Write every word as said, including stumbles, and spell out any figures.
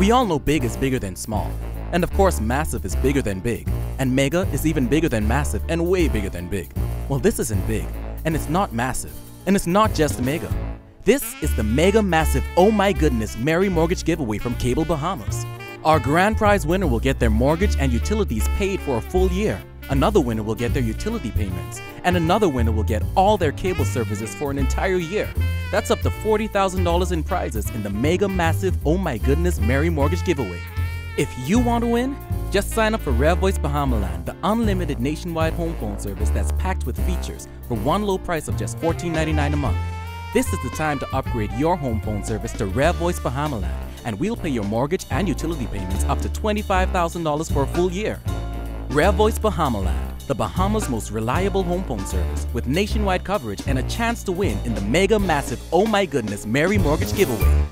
We all know big is bigger than small, and of course massive is bigger than big, and mega is even bigger than massive and way bigger than big. Well, this isn't big, and it's not massive, and it's not just mega. This is the mega massive oh my goodness Merry Mortgage giveaway from Cable Bahamas. Our grand prize winner will get their mortgage and utilities paid for a full year. Another winner will get their utility payments, and another winner will get all their cable services for an entire year. That's up to forty thousand dollars in prizes in the mega massive oh my goodness Merry Mortgage giveaway. If you want to win, just sign up for REVOICE Bahamaland, the unlimited nationwide home phone service that's packed with features for one low price of just fourteen ninety-nine a month. This is the time to upgrade your home phone service to REVOICE Bahamaland, and we'll pay your mortgage and utility payments up to twenty-five thousand dollars for a full year. REVOICE Bahamaland, the Bahamas' most reliable home phone service with nationwide coverage and a chance to win in the mega massive oh my goodness Merry Mortgage giveaway.